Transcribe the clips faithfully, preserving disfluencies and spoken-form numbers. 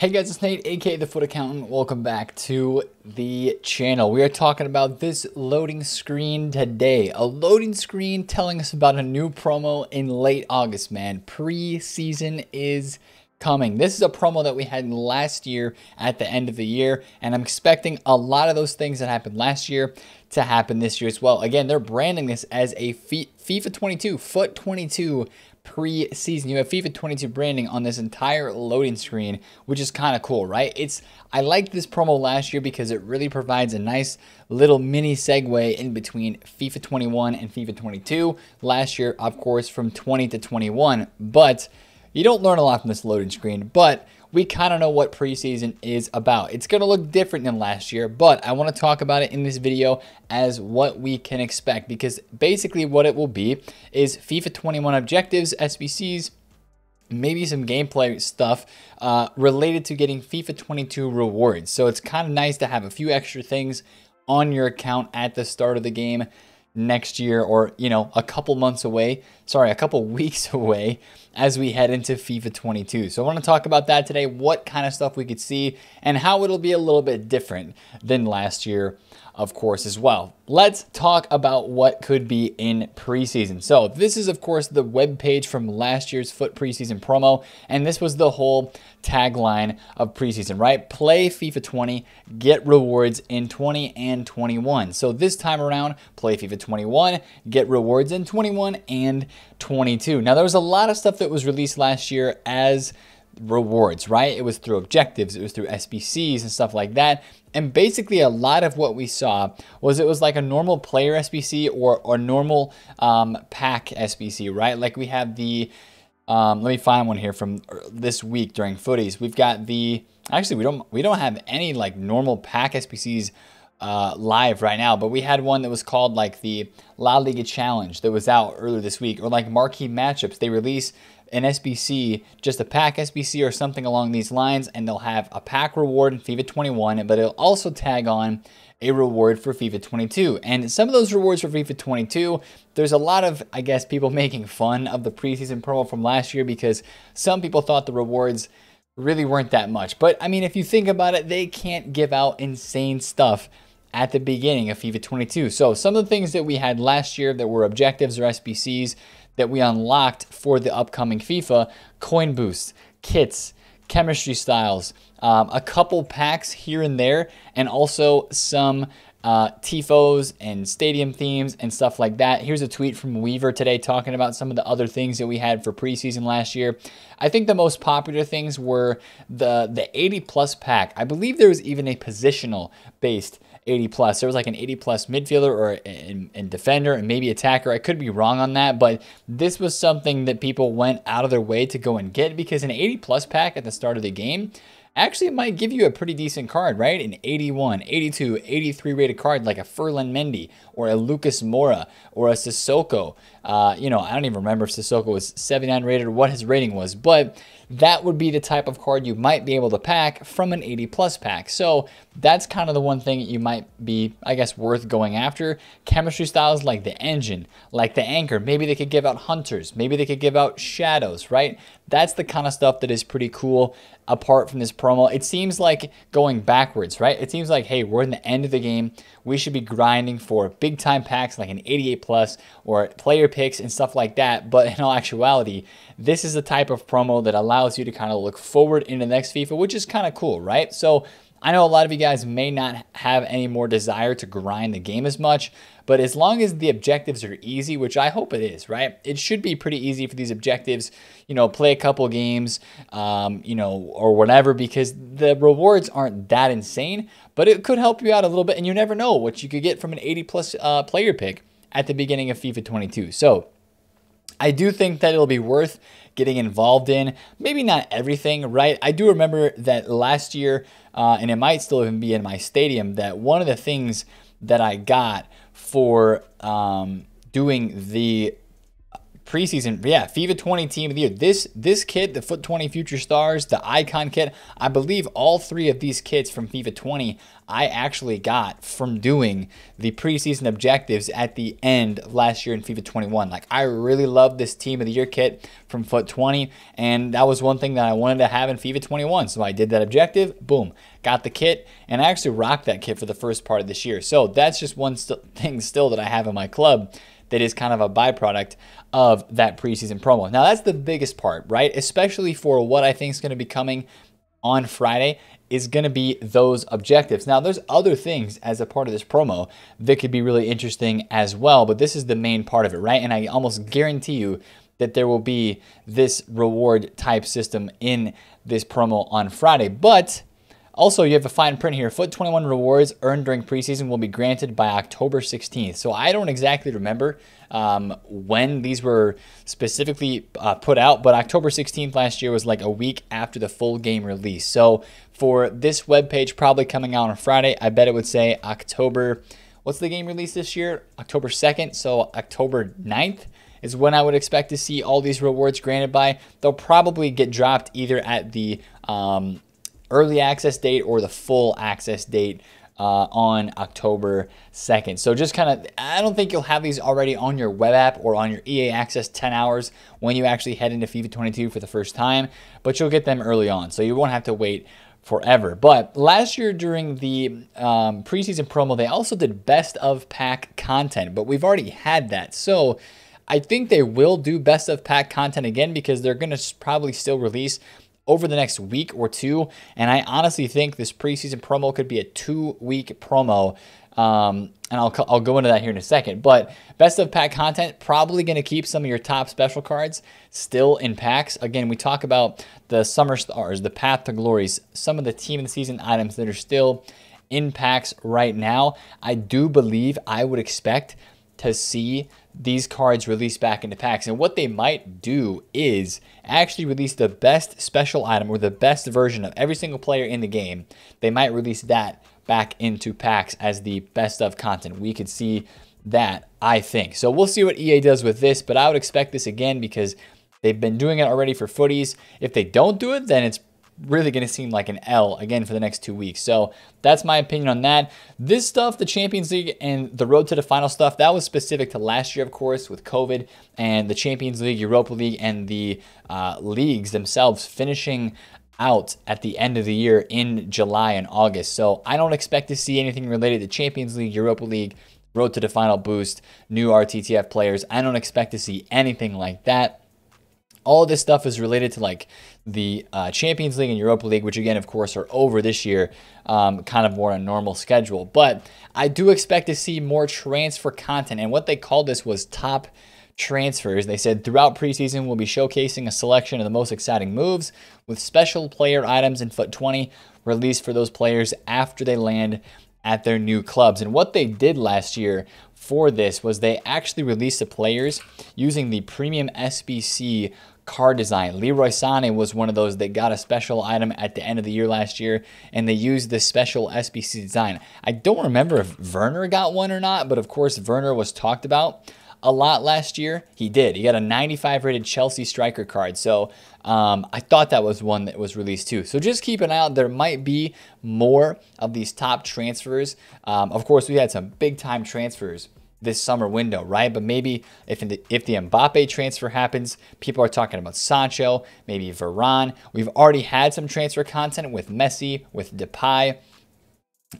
Hey guys, it's Nate, aka The Fut Accountant. Welcome back to the channel. We are talking about this loading screen today. A loading screen telling us about a new promo in late August, man. Pre-season is coming. This is a promo that we had last year at the end of the year, and I'm expecting a lot of those things that happened last year to happen this year as well. Again, they're branding this as a FIFA twenty-two, FUT twenty-two pre-season. You have FIFA twenty-two branding on this entire loading screen, which is kind of cool, right? It's I liked this promo last year because it really provides a nice little mini segue in between FIFA twenty-one and FIFA twenty-two. Last year, of course, from twenty to twenty-one, but you don't learn a lot from this loading screen, but we kind of know what preseason is about. It's going to look different than last year, but I want to talk about it in this video as what we can expect, because basically what it will be is FIFA twenty-one objectives, S B Cs, maybe some gameplay stuff uh, related to getting FIFA twenty-two rewards. So it's kind of nice to have a few extra things on your account at the start of the game next year, or you know, a couple months away, sorry, a couple weeks away as we head into FIFA twenty-two. So I want to talk about that today, what kind of stuff we could see and how it'll be a little bit different than last year, of course, as well. Let's talk about what could be in preseason. So this is, of course, the web page from last year's FUT preseason promo, and this was the whole tagline of preseason, right? Play FIFA twenty, get rewards in twenty and twenty-one. So this time around, play FIFA twenty-one, get rewards in twenty-one and twenty-two. Now, there was a lot of stuff that was released last year as rewards, right? It was through objectives, it was through S B Cs and stuff like that. And basically a lot of what we saw was it was like a normal player S B C or, or normal um, pack S B C, right? Like we have the, um, let me find one here from this week during footies. We've got the, actually we don't, we don't have any like normal pack S B Cs Uh, live right now, but we had one that was called like the La Liga Challenge that was out earlier this week, or like marquee matchups. They release an S B C, just a pack S B C or something along these lines, and they'll have a pack reward in FIFA twenty-one, but it'll also tag on a reward for FIFA twenty-two. And some of those rewards for FIFA twenty-two, there's a lot of, I guess, people making fun of the preseason promo from last year because some people thought the rewards really weren't that much. But I mean, if you think about it, they can't give out insane stuff at the beginning of FIFA twenty-two. So some of the things that we had last year that were objectives or S B Cs that we unlocked for the upcoming FIFA: coin boosts, kits, chemistry styles, um, a couple packs here and there, and also some uh, T F Os and stadium themes and stuff like that. Here's a tweet from Weaver today talking about some of the other things that we had for preseason last year. I think the most popular things were the, the eighty plus pack. I believe there was even a positional based eighty plus. There was like an eighty plus midfielder or in, in defender and maybe attacker. I could be wrong on that, but this was something that people went out of their way to go and get, because an eighty plus pack at the start of the game actually might give you a pretty decent card, right? An eighty-one, eighty-two, eighty-three rated card, like a Ferland Mendy or a Lucas Mora or a Sissoko. Uh, you know, I don't even remember if Sissoko was seventy-nine rated or what his rating was, but that would be the type of card you might be able to pack from an eighty plus pack. So that's kind of the one thing that you might be, I guess, worth going after. Chemistry styles like the engine, like the anchor. Maybe they could give out hunters. Maybe they could give out shadows, right? That's the kind of stuff that is pretty cool. Apart from this promo, it seems like going backwards, right? It seems like, hey, we're in the end of the game. We should be grinding for big time packs like an eighty-eight plus or player picks and stuff like that. But in all actuality, this is the type of promo that allows you to kind of look forward into the next FIFA, which is kind of cool, right? So I know a lot of you guys may not have any more desire to grind the game as much, but as long as the objectives are easy, which I hope it is, right? It should be pretty easy for these objectives, you know, play a couple games, um, you know, or whatever, because the rewards aren't that insane, but it could help you out a little bit, and you never know what you could get from an eighty plus uh, player pick at the beginning of FIFA twenty-two. So I do think that it'll be worth getting involved in. Maybe not everything, right? I do remember that last year, uh, and it might still even be in my stadium, that one of the things that I got for um, doing the preseason. But yeah, FIFA twenty team of the year. This this kit, the Foot twenty Future Stars, the Icon kit, I believe all three of these kits from FIFA twenty I actually got from doing the preseason objectives at the end last year in FIFA twenty-one. Like, I really love this team of the year kit from Foot twenty, and that was one thing that I wanted to have in FIFA twenty-one. So I did that objective, boom, got the kit, and I actually rocked that kit for the first part of this year. So that's just one st- thing still that I have in my club that is kind of a byproduct of that preseason promo. Now, that's the biggest part, right? Especially for what I think is going to be coming on Friday is going to be those objectives. Now, there's other things as a part of this promo that could be really interesting as well, but this is the main part of it, right? And I almost guarantee you that there will be this reward type system in this promo on Friday. But also, you have a fine print here. Foot twenty-one rewards earned during preseason will be granted by October sixteenth. So I don't exactly remember um, when these were specifically uh, put out, but October sixteenth last year was like a week after the full game release. So for this webpage probably coming out on Friday, I bet it would say October, what's the game release this year? October second, so October ninth. Is when I would expect to see all these rewards granted by. They'll probably get dropped either at the um, early access date or the full access date uh, on October second. So just kind of, I don't think you'll have these already on your web app or on your E A Access ten hours when you actually head into FIFA twenty-two for the first time, but you'll get them early on. So you won't have to wait forever. But last year during the um, preseason promo, they also did best of pack content, but we've already had that. So I think they will do best of pack content again because they're going to probably still release over the next week or two. And I honestly think this preseason promo could be a two-week promo. Um, and I'll, I'll go into that here in a second. But best of pack content, probably going to keep some of your top special cards still in packs. Again, we talk about the Summer Stars, the Path to Glories, some of the Team of the Season items that are still in packs right now. I do believe I would expect to see these cards released back into packs. And what they might do is actually release the best special item or the best version of every single player in the game. They might release that back into packs as the best of content. We could see that, I think. So we'll see what E A does with this, but I would expect this again because they've been doing it already for Footies. If they don't do it, then it's really going to seem like an L again for the next two weeks. So that's my opinion on that. This stuff, the Champions League and the road to the final stuff, that was specific to last year, of course, with COVID and the Champions League, Europa League, and the uh, leagues themselves finishing out at the end of the year in July and August. So I don't expect to see anything related to Champions League, Europa League, road to the final boost, new R T T F players. I don't expect to see anything like that. All of this stuff is related to like the uh, Champions League and Europa League, which again, of course, are over this year, um, kind of more on a normal schedule. But I do expect to see more transfer content. And what they called this was top transfers. They said throughout preseason, we'll be showcasing a selection of the most exciting moves with special player items in Foot twenty released for those players after they land at their new clubs. And what they did last year for this was they actually released the players using the premium S B C card design. Leroy Sané was one of those that got a special item at the end of the year last year, and they used this special S B C design. I don't remember if Werner got one or not, but of course Werner was talked about a lot last year. He did. He got a ninety-five rated Chelsea striker card. So um, I thought that was one that was released too. So just keep an eye out. There might be more of these top transfers. Um, of course, we had some big time transfers this summer window, right? But maybe if the, if the Mbappe transfer happens, people are talking about Sancho, maybe Varane. We've already had some transfer content with Messi, with Depay.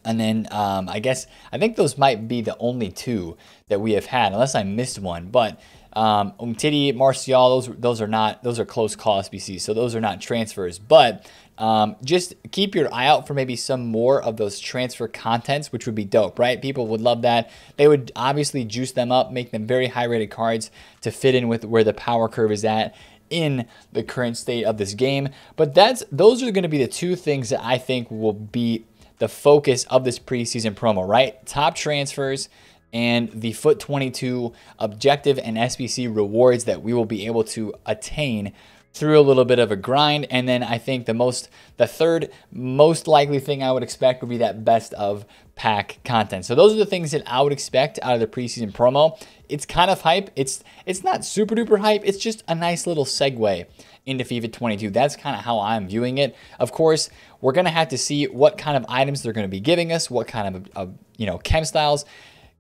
And then um, I guess, I think those might be the only two that we have had, unless I missed one. But um, Umtiti, Marcial, those, those are not, those are close call S B Cs. So those are not transfers, but um, just keep your eye out for maybe some more of those transfer contents, which would be dope, right? People would love that. They would obviously juice them up, make them very high rated cards to fit in with where the power curve is at in the current state of this game. But that's, those are going to be the two things that I think will be the focus of this preseason promo, right? Top transfers and the Foot twenty-two objective and S B C rewards that we will be able to attain through a little bit of a grind. And then I think the most, the third most likely thing I would expect would be that best of pack content. So those are the things that I would expect out of the preseason promo. It's kind of hype. It's it's not super duper hype. It's just a nice little segue into FIFA twenty-two. That's kind of how I'm viewing it. Of course, we're going to have to see what kind of items they're going to be giving us, what kind of, of you know, chem styles,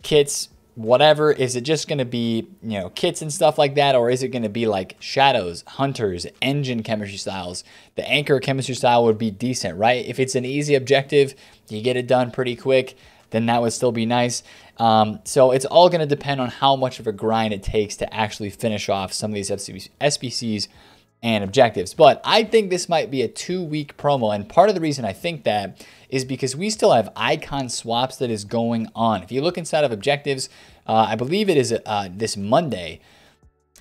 kits, whatever. Is it just going to be, you know, kits and stuff like that? Or is it going to be like shadows, hunters, engine chemistry styles? The anchor chemistry style would be decent, right? If it's an easy objective, you get it done pretty quick, then that would still be nice. Um, so it's all going to depend on how much of a grind it takes to actually finish off some of these S B Cs and objectives. But I think this might be a two-week promo, and part of the reason I think that is because we still have icon swaps that is going on. If you look inside of objectives, uh, I believe it is uh, this Monday.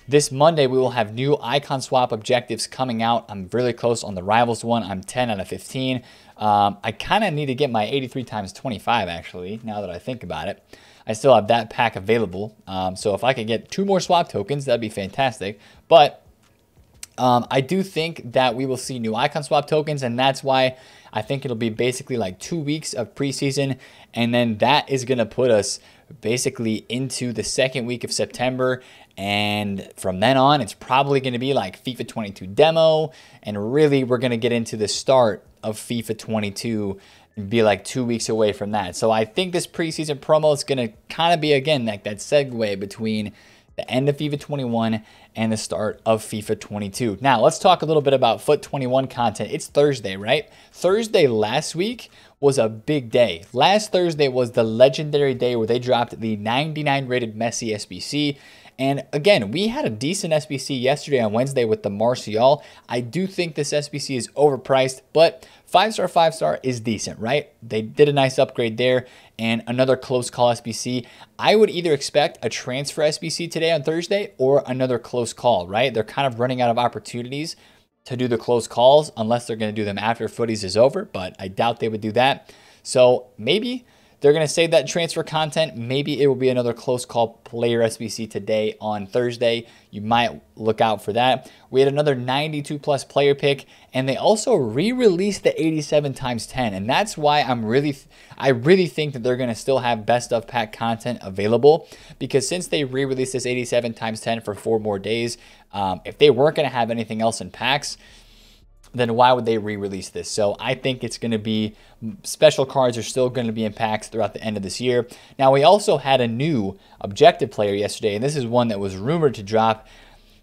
This Monday, we will have new icon swap objectives coming out. I'm really close on the Rivals one. I'm ten out of fifteen. Um, I kind of need to get my eighty-three times twenty-five, actually, now that I think about it. I still have that pack available. Um, so if I could get two more swap tokens, that'd be fantastic. But Um, I do think that we will see new icon swap tokens, and that's why I think it'll be basically like two weeks of preseason, and then that is going to put us basically into the second week of September, and from then on, it's probably going to be like FIFA twenty-two demo, and really we're going to get into the start of FIFA twenty-two and be like two weeks away from that. So I think this preseason promo is going to kind of be, again, like that segue between the end of FIFA twenty-one and the start of FIFA twenty-two. Now, let's talk a little bit about FUT twenty-one content. It's Thursday, right? Thursday last week was a big day. Last Thursday was the legendary day where they dropped the ninety-nine rated Messi S B C. And again, we had a decent S B C yesterday on Wednesday with the Marcial. I do think this S B C is overpriced, but five-star, five-star is decent, right? They did a nice upgrade there and another close call S B C. I would either expect a transfer S B C today on Thursday or another close call, right? They're kind of running out of opportunities to do the close calls unless they're going to do them after footies is over, but I doubt they would do that. So maybe they're going to save that transfer content. Maybe it will be another close call player S B C today on Thursday. You might look out for that. We had another ninety-two plus player pick, and they also re-released the eighty-seven times ten. And that's why I'm really, I really think that they're going to still have best of pack content available, because since they re-released this eighty-seven times ten for four more days, um, if they weren't going to have anything else in packs, then why would they re-release this? So I think it's going to be, special cards are still going to be in packs throughout the end of this year. Now, we also had a new objective player yesterday, and this is one that was rumored to drop.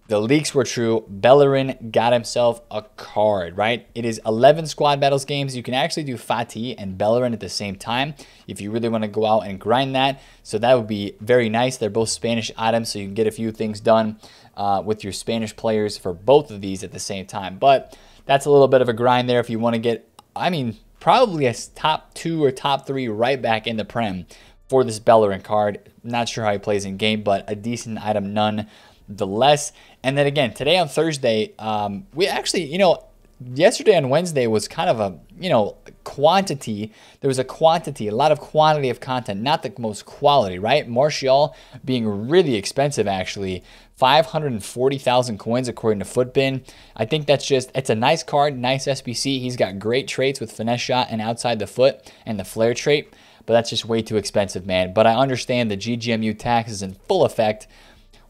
The leaks were true. Bellerin got himself a card, right? It is eleven squad battles games. You can actually do Fatih and Bellerin at the same time if you really want to go out and grind that. So that would be very nice. They're both Spanish items, so you can get a few things done uh, with your Spanish players for both of these at the same time. But that's a little bit of a grind there if you want to get, I mean, probably a top two or top three right back in the Prem for this Bellerin card. Not sure how he plays in game, but a decent item nonetheless. And then again, today on Thursday, um, we actually, you know, yesterday on Wednesday was kind of a, you know, quantity. There was a quantity, a lot of quantity of content, not the most quality, right? Marcial being really expensive, actually. five hundred forty thousand coins according to Footbin. I think that's just, it's a nice card, nice S B C. He's got great traits with finesse shot and outside the foot and the flare trait, but that's just way too expensive, man. But I understand the G G M U tax is in full effect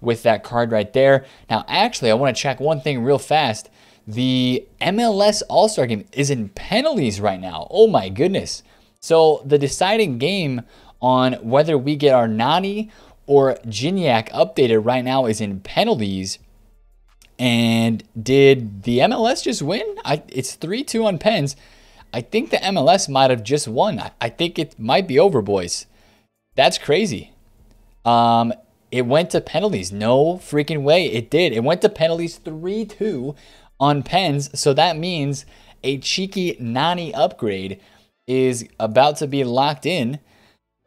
with that card right there. Now, actually, I want to check one thing real fast. The M L S All-Star game is in penalties right now. Oh my goodness. So the deciding game on whether we get our Nani or Gignac updated right now is in penalties. And did the M L S just win? I, it's three two on pens. I think the M L S might have just won. I, I think it might be over, boys. That's crazy. Um, it went to penalties. No freaking way. It did. It went to penalties three two on pens. So that means a cheeky Nani upgrade is about to be locked in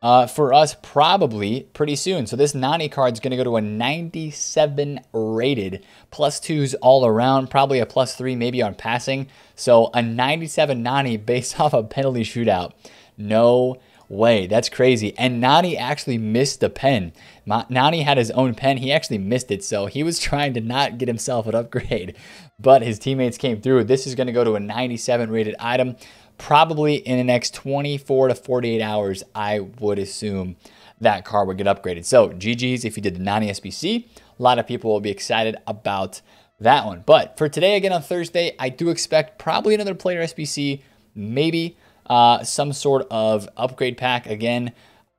Uh, for us probably pretty soon. So this Nani card is going to go to a ninety-seven rated, plus twos all around, probably a plus three maybe on passing. So a ninety-seven Nani based off a penalty shootout. No way. That's crazy. And Nani actually missed the pen. Nani had his own pen. He actually missed it. So he was trying to not get himself an upgrade, but his teammates came through. This is going to go to a ninety-seven rated item, probably in the next twenty-four to forty-eight hours. I would assume that car would get upgraded. So G G's if you did the Nani S B C. A lot of people will be excited about that one. But for today, again, on Thursday, I do expect probably another player S B C, maybe uh, some sort of upgrade pack. Again,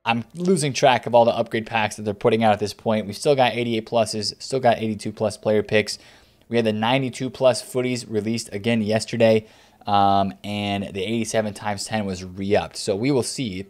I'm losing track of all the upgrade packs that they're putting out at this point. We've still got eighty-eight pluses, still got eighty-two plus player picks. We had the ninety-two plus footies released again yesterday, um, and the eighty-seven times ten was re-upped. So we will see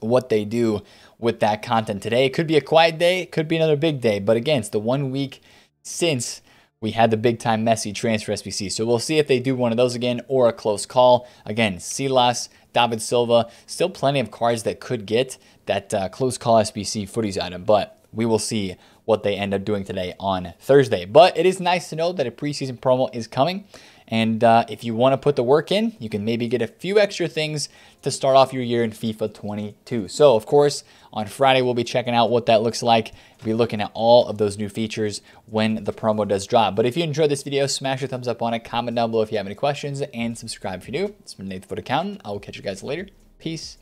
what they do with that content today. It could be a quiet day, it could be another big day, but again, it's the one week since we had the big time Messi transfer S B C. So we'll see if they do one of those again or a close call. Again, Silas, David Silva, still plenty of cards that could get that uh, close call S B C footies item, but we will see what they end up doing today on Thursday. But it is nice to know that a preseason promo is coming. And uh, if you want to put the work in, you can maybe get a few extra things to start off your year in FIFA twenty-two. So, of course, on Friday, we'll be checking out what that looks like. We'll be looking at all of those new features when the promo does drop. But if you enjoyed this video, smash your thumbs up on it, comment down below if you have any questions, and subscribe if you're new. It's been Nate, the Fut Accountant. I will catch you guys later. Peace.